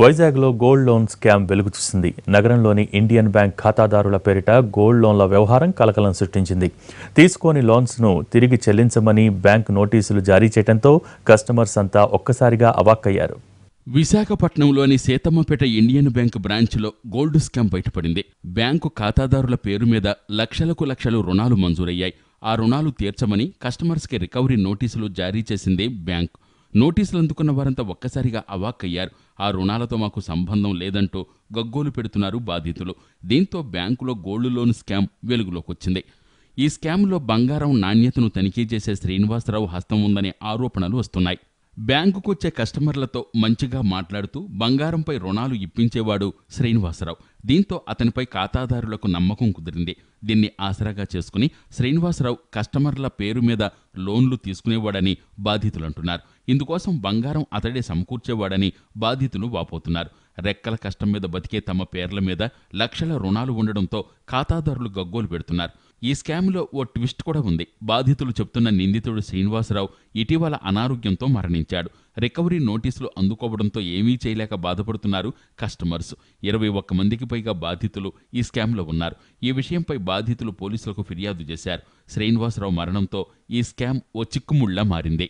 Vizag lo gold loan scam velugu chusindi. Nagaranloni Indian Bank ఖాతాదారుల పేరిట gold loanల వ్యవహారం కలకలం సృష్టించింది. తీసుకొని loans ను తిరిగి చెల్లించమని బ్యాంక్ నోటీసులు జారీ చేయడంతో కస్టమర్స్ అంతా ఒక్కసారిగా అవాక్కయ్యారు. విశాఖపట్నంలోని సేతమ్మపేట ఇండియన్ బ్యాంక్ బ్రాంచ్లో గోల్డ్ స్కామ్ బయటపడింది. బ్యాంకు ఖాతాదారుల పేరు మీద లక్షలకు లక్షలు రుణాలు మంజూరయ్యాయి. ఆ రుణాలు తీర్చమని కస్టమర్స్కి రికవరీ నోటీసులు జారీ చేసింది బ్యాంక్. నోటీసులు అందుకున్న వారంతా ఒక్కసారిగా అవాక్కయ్యారు. ఆ రుణాలతో మాకు సంబంధం లేదంటూ గగ్గోలు పెడుతున్నారు బాధితులు. దీంతో బ్యాంకులో గోల్డ్ లోన్ స్కామ్ వెలుగులోకొచ్చింది. ఈ స్కామ్లో బంగారం నాణ్యతను తనిఖీ చేసే శ్రీనివాసరావు హస్తం ఉందనే ఆరోపణలు వస్తున్నాయి. బ్యాంకుకొచ్చే కస్టమర్లతో మంచిగా మాట్లాడుతూ బంగారంపై రుణాలు ఇప్పించేవాడు శ్రీనివాసరావు. దీంతో అతనిపై ఖాతాదారులకు నమ్మకం కుదిరింది. దీన్ని ఆసరాగా చేసుకుని శ్రీనివాసరావు కస్టమర్ల పేరు మీద లోన్లు తీసుకునేవాడని బాధితులంటున్నారు. ఇందుకోసం బంగారం అతడే సమకూర్చేవాడని బాధితులు వాపోతున్నారు. రెక్కల కష్టం మీద బతికే తమ పేర్ల మీద లక్షల రుణాలు ఉండడంతో ఖాతాదారులు గగ్గోలు పెడుతున్నారు. ఈ స్కామ్లో ఓ ట్విస్ట్ కూడా ఉంది. బాధితులు చెప్తున్న నిందితుడు శ్రీనివాసరావు ఇటీవల అనారోగ్యంతో మరణించాడు. రికవరీ నోటీసులు అందుకోవడంతో ఏమీ చేయలేక బాధపడుతున్నారు కస్టమర్స్. 21 మందికి పైగా బాధితులు ఈ స్కామ్లో ఉన్నారు. ఈ విషయంపై బాధితులు పోలీసులకు ఫిర్యాదు చేశారు. శ్రీనివాసరావు మరణంతో ఈ స్కామ్ ఓ చిక్కుముళ్లా మారింది.